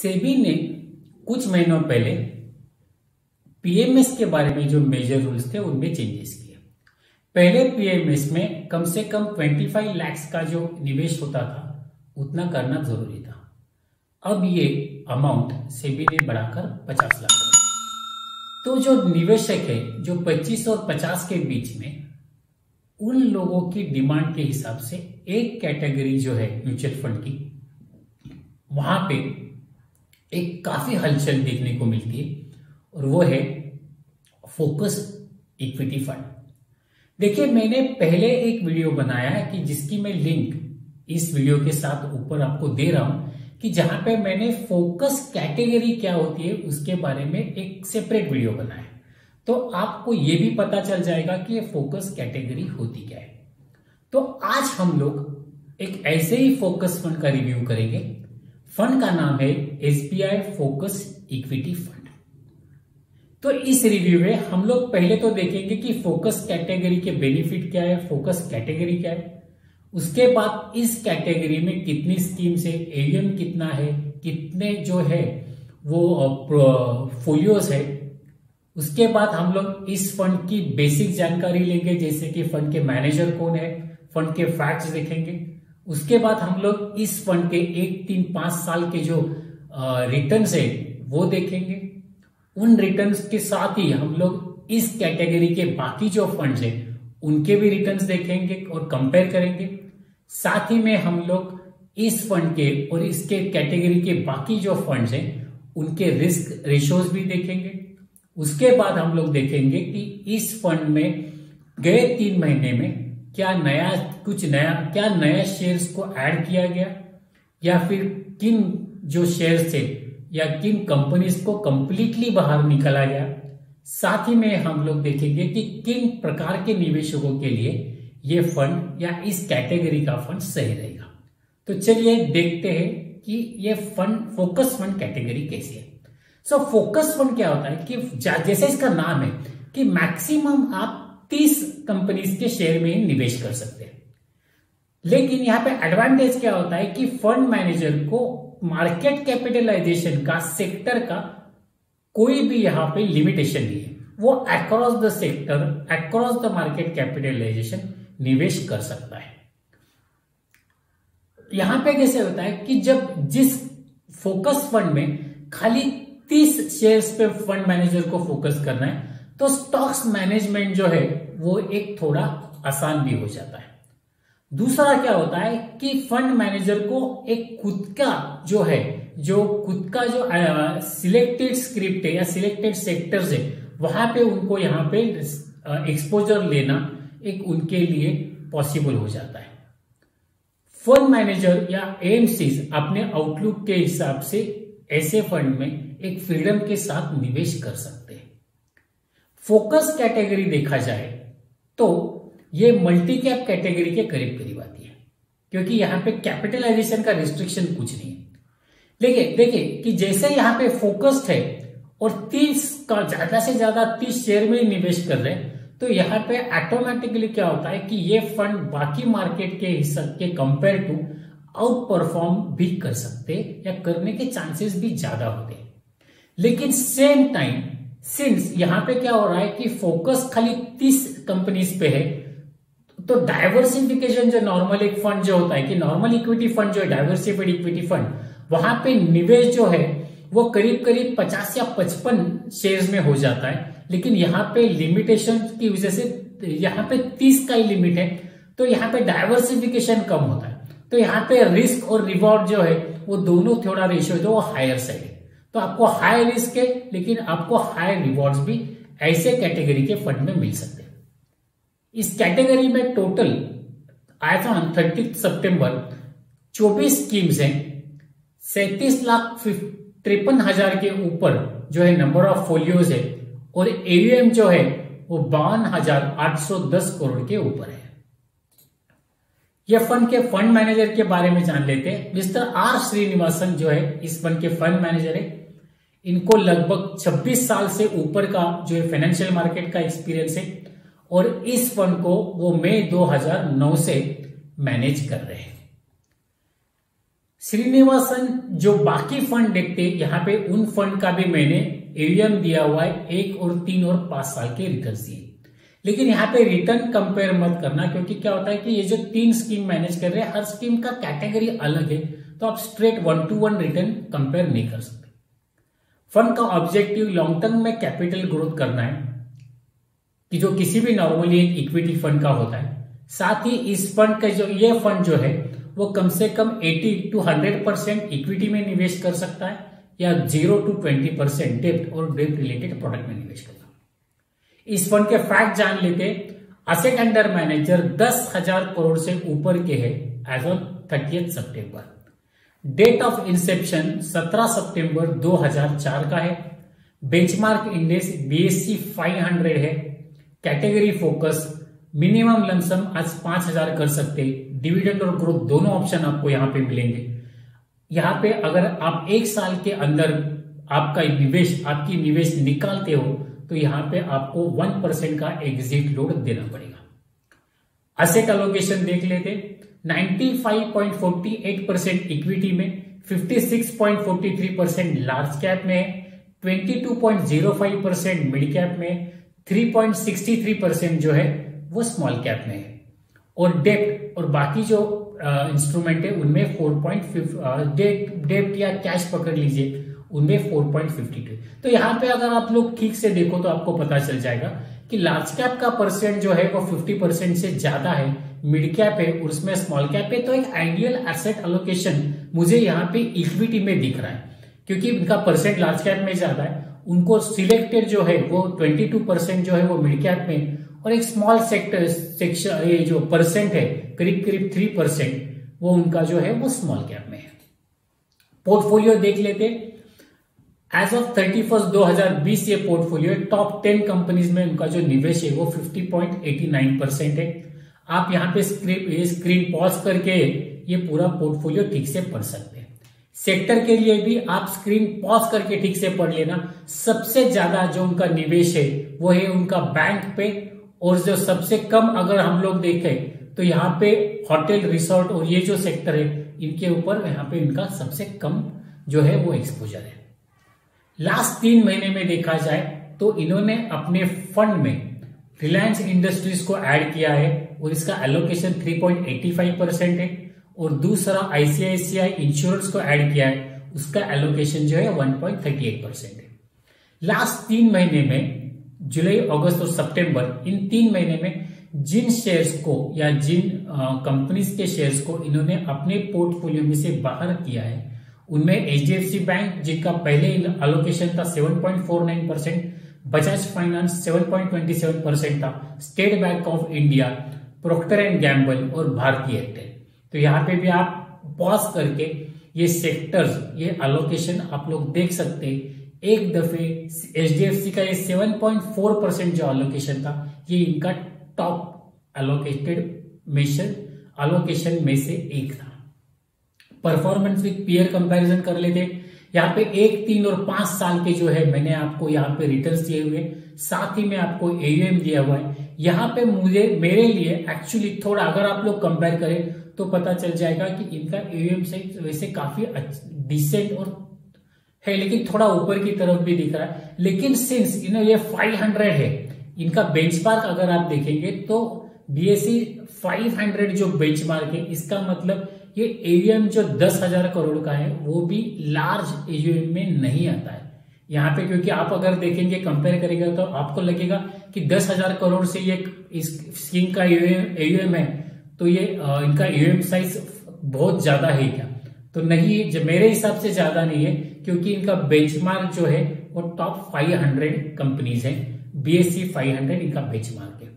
सेबी ने कुछ महीनों पहले पीएमएस के बारे में जो मेजर रूल्स थे उनमें चेंजेस किए। पहले पीएमएस में कम से कम 25 लाख का जो निवेश होता था उतना करना जरूरी था। अब ये अमाउंट सेबी ने बढ़ाकर 50 लाख कर। तो जो निवेशक है जो 25 और 50 के बीच में, उन लोगों की डिमांड के हिसाब से एक कैटेगरी जो है म्यूचुअल फंड की, वहां पे एक काफी हलचल देखने को मिलती है और वो है फोकस इक्विटी फंड। देखिए, मैंने पहले एक वीडियो बनाया है कि जिसकी मैं लिंक इस वीडियो के साथ ऊपर आपको दे रहा हूं, कि जहां पे मैंने फोकस कैटेगरी क्या होती है उसके बारे में एक सेपरेट वीडियो बनाया है, तो आपको ये भी पता चल जाएगा कि ये फोकस कैटेगरी होती क्या है। तो आज हम लोग एक ऐसे ही फोकस फंड का रिव्यू करेंगे। फंड का नाम है SBI फोकस इक्विटी फंड। तो इस रिव्यू में हम लोग पहले तो देखेंगे कि फोकस कैटेगरी के बेनिफिट क्या है, फोकस कैटेगरी क्या है, उसके बाद इस कैटेगरी में कितनी स्कीम्स है, एरियम कितना है, कितने जो है वो पोर्टफोलियोस है। उसके बाद हम लोग इस फंड की बेसिक जानकारी लेंगे, जैसे कि फंड के मैनेजर कौन है, फंड के फैक्ट्स देखेंगे। उसके बाद हम लोग इस फंड के 1, 3, 5 साल के जो रिटर्न्स है वो देखेंगे। उन रिटर्न्स के साथ ही हम लोग इस कैटेगरी के बाकी जो फंड्स है उनके भी रिटर्न्स देखेंगे और कंपेयर करेंगे। साथ ही में हम लोग इस फंड के और इसके कैटेगरी के बाकी जो फंड्स हैं उनके रिस्क रेशियोज भी देखेंगे। उसके बाद हम लोग देखेंगे कि इस फंड में गए 3 महीने में क्या नया शेयर्स को ऐड किया गया, या फिर किन जो शेयर्स थे या किन कंपनीज को कंप्लीटली बाहर निकाला गया। साथ ही में हम लोग देखेंगे कि किन प्रकार के निवेशकों के लिए ये फंड या इस कैटेगरी का फंड सही रहेगा। तो चलिए देखते हैं कि ये फंड फोकस फंड कैटेगरी कैसी है। सो फोकस फंड क्या होता है कि जैसे इसका नाम है कि मैक्सिमम आप 30 कंपनीज के शेयर में ही निवेश कर सकते हैं। लेकिन यहाँ पे एडवांटेज क्या होता है कि फंड मैनेजर को मार्केट कैपिटलाइजेशन का, सेक्टर का कोई भी यहाँ पे लिमिटेशन नहीं है। वो across the sector, across the market capitalisation निवेश कर सकता है। यहां पे कैसे होता है कि जब जिस फोकस फंड में खाली 30 शेयर्स पे फंड मैनेजर को फोकस करना है, तो स्टॉक्स मैनेजमेंट जो है वो एक थोड़ा आसान भी हो जाता है। दूसरा क्या होता है कि फंड मैनेजर को एक खुद का जो सिलेक्टेड स्क्रिप्ट है या सिलेक्टेड सेक्टर्स है वहां पे उनको यहाँ पे एक्सपोजर लेना एक उनके लिए पॉसिबल हो जाता है। फंड मैनेजर या एएमसीज अपने आउटलुक के हिसाब से ऐसे फंड में एक फ्रीडम के साथ निवेश कर सकते हैं। फोकस कैटेगरी देखा जाए तो ये मल्टी कैप कैटेगरी के करीब करीब आती है, क्योंकि यहाँ पे कैपिटलाइजेशन का रिस्ट्रिक्शन कुछ नहीं है। देखिए कि जैसे यहाँ पे फोकस्ड है और 30 का ज्यादा से ज्यादा 30 शेयर में निवेश कर रहे हैं, तो यहाँ पे ऑटोमेटिकली क्या होता है कि ये फंड बाकी मार्केट के हिस्से के कंपेयर टू आउट परफॉर्म भी कर सकते या करने के चांसेस भी ज्यादा होते। लेकिन सेम टाइम सिंस यहाँ पे क्या हो रहा है कि फोकस खाली 30 कंपनीज पे है, तो डाइवर्सिफिकेशन जो नॉर्मल एक फंड जो होता है कि नॉर्मल इक्विटी फंड जो है, डाइवर्सिफाइड इक्विटी फंड, वहां पे निवेश जो है वो करीब करीब 50 या 55 शेयर्स में हो जाता है। लेकिन यहाँ पे लिमिटेशन की वजह से यहाँ पे 30 का ही लिमिट है, तो यहाँ पे डाइवर्सिफिकेशन कम होता है। तो यहाँ पे रिस्क और रिवॉर्ड जो है वो दोनों थोड़ा रेशियो जो वो हायर साइड है, तो आपको हाई रिस्क है लेकिन आपको हाई रिवॉर्ड्स भी ऐसे कैटेगरी के फंड में मिल सकते हैं। इस कैटेगरी में टोटल आया था 30 सितंबर 24 स्कीम्स हैं। 37,53,000 के ऊपर जो है नंबर ऑफ फोलियोज है और एवीएम जो है वो 52,810 करोड़ के ऊपर है। यह फंड के फंड मैनेजर के बारे में जान लेते हैं। मिस्टर आर श्रीनिवासन जो है इस फंड के फंड मैनेजर है। इनको लगभग 26 साल से ऊपर का जो है फाइनेंशियल मार्केट का एक्सपीरियंस है और इस फंड को वो मई 2009 से मैनेज कर रहे हैं। श्रीनिवासन जो बाकी फंड देखते हैं, यहाँ पे उन फंड का भी मैंने एवीएम दिया हुआ है 1 और 3 और 5 साल के रिटर्न दिए, लेकिन यहाँ पे रिटर्न कंपेयर मत करना, क्योंकि क्या होता है कि ये जो 3 स्कीम मैनेज कर रहे हैं, हर स्कीम का कैटेगरी अलग है, तो आप स्ट्रेट 1 to 1 रिटर्न कंपेयर नहीं कर सकते। फंड का ऑब्जेक्टिव लॉन्ग टर्म में कैपिटल ग्रोथ करना है, कि जो किसी भी नॉर्मली एक इक्विटी फंड का होता है। साथ ही इस फंड का जो ये फंड जो है वो कम से कम 80 to 100% इक्विटी में निवेश कर सकता है, या 0 to 20% डेब्ट और डेब्ट रिलेटेड प्रोडक्ट में निवेश करता है। इस फंड के फैक्ट जान लेते, असेट अंडर मैनेजर 10,000 करोड़ से ऊपर के है एज ऑन 30 सितंबर। डेट ऑफ इंसेप्शन 17 सितंबर 2004 का है। बेंचमार्क इंडेक्स BSE 500 है। कैटेगरी फोकस मिनिमम लमसम आज 5,000 कर सकते। डिविडेंड और ग्रोथ दोनों ऑप्शन आपको यहाँ पे मिलेंगे। यहाँ पे अगर आप 1 साल के अंदर आपका निवेश निकालते हो तो यहाँ पे आपको 1% का एग्जिट लोड देना पड़ेगा। एसेट एलोकेशन देख लेते, 95.48% इक्विटी में, 56.43% लार्ज कैप में है, 22.05% मिड कैप में, 3.63% जो है वो स्मॉल कैप में है, और डेब्ट और बाकी जो इंस्ट्रूमेंट है उनमें 4.5 डेब्ट या कैश पकड़ लीजिए उनमें 4.52। तो यहाँ पे अगर आप लोग ठीक से देखो तो आपको पता चल जाएगा कि लार्ज कैप का परसेंट जो है वो 50% से ज्यादा है, मिड कैप है और उसमें स्मॉल कैप है। तो एक आइडियल एसेट एलोकेशन मुझे यहाँ पे इक्विटी में दिख रहा है, क्योंकि इनका परसेंट लार्ज कैप में ज्यादा है, उनको सिलेक्टेड जो है वो 22% जो है वो मिड कैप में, और एक स्मॉल सेक्शन ये जो परसेंट है करीब करीब 3% वो उनका जो है वो स्मॉल कैप में है। पोर्टफोलियो देख लेते, एज ऑफ 31 2020 ये पोर्टफोलियो टॉप 10 कंपनीज में उनका जो निवेश है वो 50.89% है। आप यहाँ पे स्क्रीन पॉज करके ये पूरा पोर्टफोलियो ठीक से पढ़ सकते हैं। सेक्टर के लिए भी आप स्क्रीन पॉज करके ठीक से पढ़ लेना। सबसे ज्यादा जो उनका निवेश है वो है उनका बैंक पे, और जो सबसे कम अगर हम लोग देखें तो यहाँ पे होटल रिसोर्ट और ये जो सेक्टर है इनके ऊपर यहाँ पे इनका सबसे कम जो है वो एक्सपोजर है। लास्ट 3 महीने में देखा जाए तो इन्होंने अपने फंड में रिलायंस इंडस्ट्रीज को ऐड किया है और इसका एलोकेशन 3.85% है, और दूसरा ICICI इंश्योरेंस को ऐड किया है, उसका एलोकेशन जो है 1.38% है। लास्ट 3 महीने में जुलाई, अगस्त और सितंबर, इन 3 महीने में जिन शेयर्स को या जिन कंपनीज के शेयर्स को इन्होंने अपने पोर्टफोलियो में से बाहर किया है उनमें HDFC बैंक, जिनका पहले एलोकेशन था 7.49%, बजाज फाइनांस 7.27% था, state bank of India, Procter and Gamble और भारतीय तेल। तो यहाँ पे भी आप पॉज करके ये सेक्टर्स, ये एलोकेशन आप लोग देख सकते हैं। एक दफे HDFC का ये 7.4% जो एलोकेशन था ये इनका टॉप एलोकेशन में से एक था। परफॉर्मेंस विद पीयर कंपैरिजन कर लेते, यहाँ पे 1, 3 और 5 साल के जो है मैंने आपको यहाँ पे रिटर्न्स दिए हुए, साथ ही में आपको AUM दिया हुआ है। यहाँ पे मुझे मेरे लिए एक्चुअली थोड़ा अगर आप लोग कंपेयर करें तो पता चल जाएगा कि इनका AUM से वैसे काफी डिसेंट और है, लेकिन थोड़ा ऊपर की तरफ भी दिख रहा है। लेकिन सिंस ये 500 है, इनका बेंचमार्क अगर आप देखेंगे तो BSE 500 जो बेंचमार्क है, इसका मतलब ये AUM जो 10,000 करोड़ का है वो भी लार्ज AUM में नहीं आता है यहाँ पे, क्योंकि आप अगर देखेंगे कंपेयर करेगा तो आपको लगेगा कि 10,000 करोड़ से ये इस स्कीम का AUM है, तो ये इनका AUM साइज बहुत ज्यादा है क्या? तो नहीं, जो मेरे हिसाब से ज्यादा नहीं है, क्योंकि इनका बेंचमार्क जो है वो टॉप 500 कंपनीज है। BSE 500 इनका बेंचमार्क है।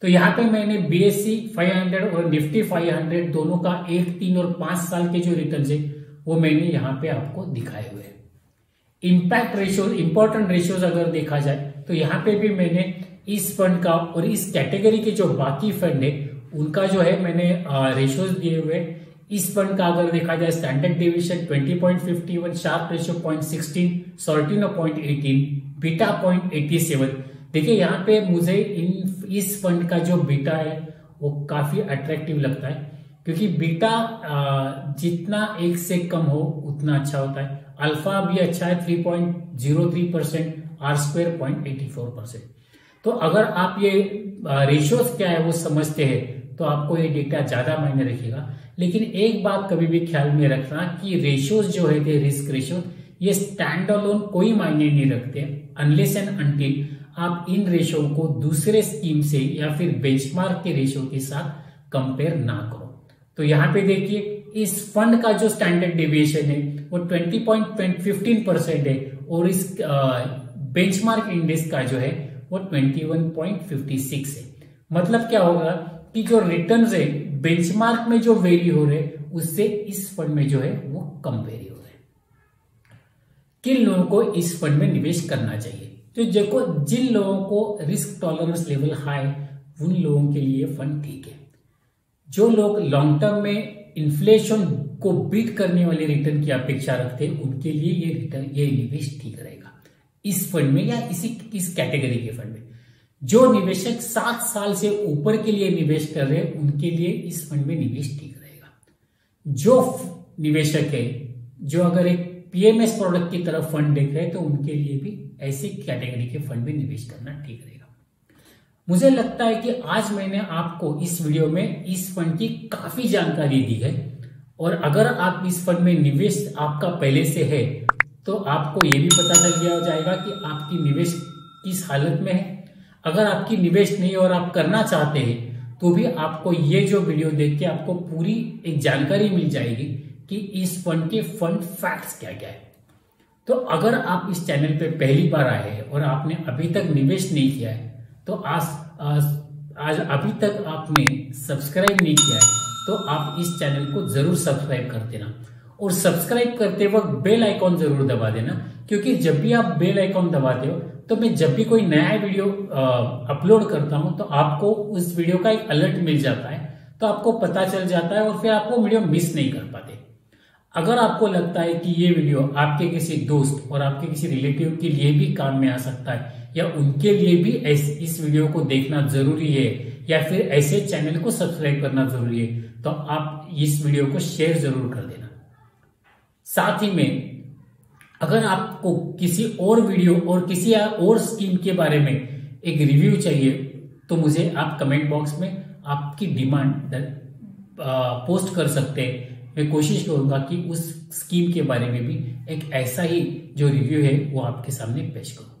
तो यहाँ पे मैंने BSE 500 और निफ्टी 500 दोनों का 1, 3 और 5 साल के जो रिटर्न्स है वो मैंने यहाँ पे आपको दिखाए हुए हैं। इंपैक्ट रेशियो, इंपॉर्टेंट रेशियोज अगर देखा जाए तो यहाँ पे भी मैंने इस फंड का और इस कैटेगरी के जो बाकी फंड है उनका जो है मैंने रेशियोज दिए हुए। इस फंड का अगर देखा जाए standard deviation 20.51, Sharpe ratio 0.16, Sortino 0.18, beta 0.87। देखिए यहाँ पे मुझे इस फंड का जो बीटा है वो काफी अट्रैक्टिव लगता है, क्योंकि बीटा जितना एक से कम हो उतना अच्छा होता है। अल्फा भी अच्छा है 3.03%, आर स्क्वायर 0.84%। तो अगर आप ये रेशियोज क्या है वो समझते हैं तो आपको ये डेटा ज्यादा मायने रखेगा। लेकिन एक बात कभी भी ख्याल में रखना कि रेशियोज जो है थे रिस्क रेशियो ये स्टैंड अलोन कोई मायने नहीं रखते अनलेस एंड अनटिल आप इन रेशियो को दूसरे स्कीम से या फिर बेंचमार्क के रेशियो के साथ कंपेयर ना करो। तो यहाँ पे देखिए इस फंड का जो स्टैंडर्ड डेविएशन है वो 20.15% है और इस बेंचमार्क इंडेक्स का जो है वो 21.56 है। मतलब क्या होगा कि जो रिटर्न्स है बेंचमार्क में जो वेरी हो रहे उससे इस फंड में जो है वो कम वेरी हो रहे। किन लोगों को इस फंड में निवेश करना चाहिए? तो देखो जिन लोगों को रिस्क टॉलरेंस लेवल हाई उन लोगों के लिए फंड ठीक है। जो लोग लॉन्ग टर्म में इन्फ्लेशन को बीट करने वाले रिटर्न की अपेक्षा रखते हैं उनके लिए ये निवेश ठीक रहेगा इस फंड में या इस कैटेगरी के फंड में। जो निवेशक 7 साल से ऊपर के लिए निवेश कर रहे हैं उनके लिए इस फंड में निवेश ठीक रहेगा। जो निवेशक है जो अगर एक पीएमएस प्रोडक्ट की तरफ फंड देख रहे हैं तो उनके लिए भी ऐसी कैटेगरी के फंड में निवेश करना ठीक रहेगा। मुझे लगता है कि आज मैंने आपको इस वीडियो में इस फंड की काफी जानकारी दी है और अगर आप इस फंड में निवेश आपका पहले से है तो आपको ये भी पता चल गया हो जाएगा कि आपकी निवेश किस हालत में है। अगर आपकी निवेश नहीं और आप करना चाहते हैं तो भी आपको ये जो वीडियो देख के आपको पूरी एक जानकारी मिल जाएगी कि इस फंड के फंड फैक्ट्स क्या क्या है। तो अगर आप इस चैनल पे पहली बार आए हैं और आपने अभी तक निवेश नहीं किया है तो आज अभी तक आपने सब्सक्राइब नहीं किया है तो आप इस चैनल को जरूर सब्सक्राइब कर देना और सब्सक्राइब करते वक्त बेल आइकॉन जरूर दबा देना क्योंकि जब भी आप बेल आइकॉन दबाते हो तो मैं जब भी कोई नया वीडियो अपलोड करता हूं तो आपको उस वीडियो का एक अलर्ट मिल जाता है तो आपको पता चल जाता है और फिर आपको वीडियो मिस नहीं कर पाते। अगर आपको लगता है कि ये वीडियो आपके किसी दोस्त और आपके किसी रिलेटिव के लिए भी काम में आ सकता है या उनके लिए भी इस वीडियो को देखना जरूरी है या फिर ऐसे चैनल को सब्सक्राइब करना जरूरी है तो आप इस वीडियो को शेयर जरूर कर देना। साथ ही में अगर आपको किसी और वीडियो और किसी और स्कीम के बारे में एक रिव्यू चाहिए तो मुझे आप कमेंट बॉक्स में आपकी डिमांड पोस्ट कर सकते हैं। मैं कोशिश करूंगा कि उस स्कीम के बारे में भी एक ऐसा ही जो रिव्यू है वो आपके सामने पेश करूं।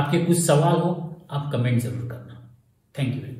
आपके कुछ सवाल हो आप कमेंट जरूर करना। Thank you.